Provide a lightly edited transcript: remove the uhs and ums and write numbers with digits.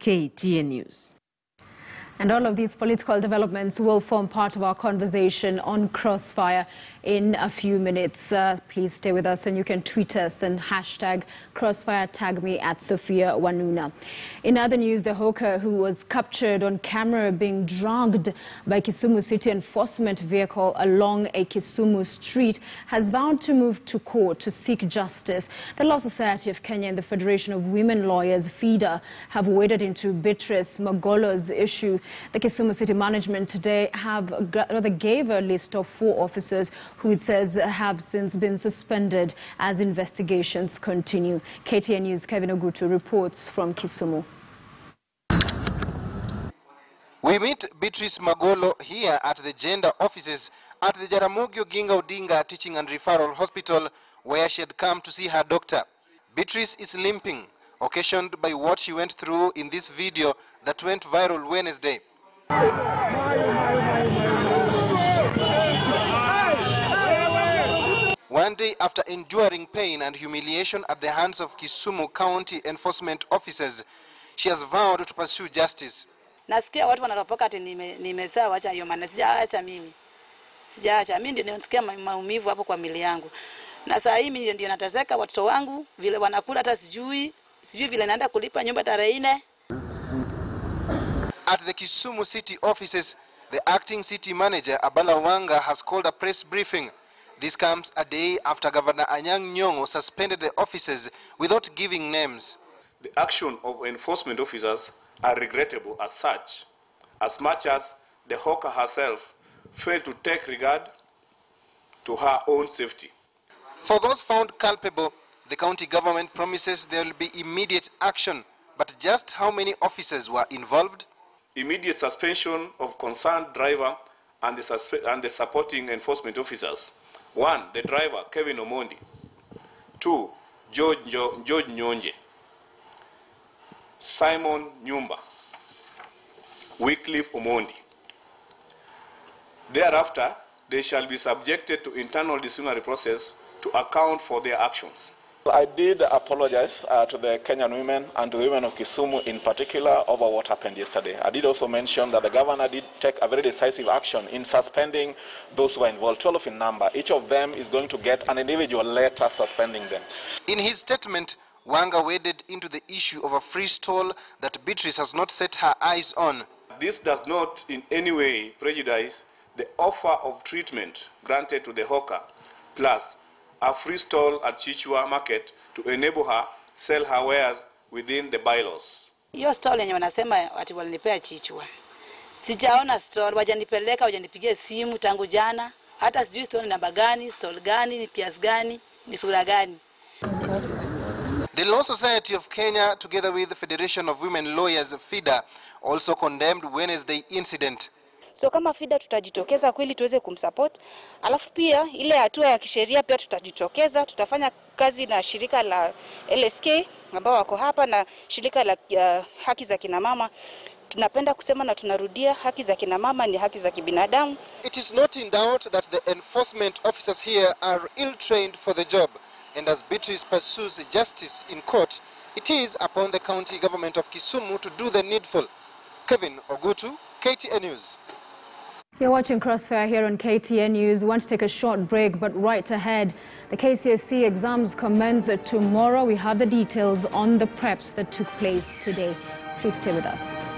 KTN News. And all of these political developments will form part of our conversation on Crossfire in a few minutes. Please stay with us, and you can tweet us and hashtag Crossfire, tag me at Sophia Wanuna. In other news, the hawker who was captured on camera being dragged by Kisumu City Enforcement vehicle along a Kisumu street has vowed to move to court to seek justice. The Law Society of Kenya and the Federation of Women Lawyers, FIDA, have waded into Beatrice Magolo's issue. The Kisumu City Management today gave a list of 4 officers who it says have since been suspended as investigations continue. KTN News' Kevin Ogutu reports from Kisumu. We meet Beatrice Magolo here at the gender offices at the Jaramogi Oginga Odinga Teaching and Referral Hospital, where she had come to see her doctor. Beatrice is limping, occasioned by what she went through in this video that went viral Wednesday. One day after enduring pain and humiliation at the hands of Kisumu County enforcement officers, she has vowed to pursue justice. Nasikia watu wanarapoka ati nimezaa wacha hiyo maana sijaacha mimi. Sijaacha mimi ndio nasikia maumivu hapo kwa mili yangu. Na saa hii mimi ndio nateseka watoto wangu vile wanakula hata sijui vile naenda kulipa nyumba tarehe 4. At the Kisumu City offices, the acting city manager Abala Wanga has called a press briefing. This comes a day after Governor Anyang Nyongo suspended the officers without giving names. The action of enforcement officers are regrettable as such, as much as the hawker herself failed to take regard to her own safety. For those found culpable, the county government promises there will be immediate action, but just how many officers were involved? Immediate suspension of concerned driver and the supporting enforcement officers. 1. The driver, Kevin Omondi. 2. George Nyonje. Simon Nyumba. Wycliffe Omondi. Thereafter, they shall be subjected to internal disciplinary process to account for their actions. I did apologize to the Kenyan women and to the women of Kisumu in particular over what happened yesterday. I did also mention that the governor did take a very decisive action in suspending those who were involved, 12 in number. Each of them is going to get an individual letter suspending them. In his statement, Wanga waded into the issue of a free stall that Beatrice has not set her eyes on. This does not in any way prejudice the offer of treatment granted to the hawker, plus a free stall at Chichua market to enable her sell her wares within the bylaws. Hiyo stall yenye wanasema ati walinipea Chichua. Sijaona stall, wajanipeleka, wajanipigia simu tangu jana. Hata sijui stall namba gani, stall gani, ni kiasi gani, ni sura gani. The Law Society of Kenya together with the Federation of Women Lawyers FIDA also condemned Wednesday incident. So kama FIDA tutajitokeza kweli tuweze kumsupport, alafu pia ile hatua ya kisheria pia tutajitokeza, tutafanya kazi na shirika la LSK ambao wako hapa na shirika la haki za kina mama. Tunapenda kusema na tunarudia, haki za kina mama ni haki za kibinadamu. It is not in doubt that the enforcement officers here are ill-trained for the job, and as Beatrice pursues justice in court, it is upon the county government of Kisumu to do the needful. Kevin Ogutu, KTN News. You're watching Crossfire here on KTN News. We want to take a short break, but right ahead, the KCSE exams commence tomorrow. We have the details on the preps that took place today. Please stay with us.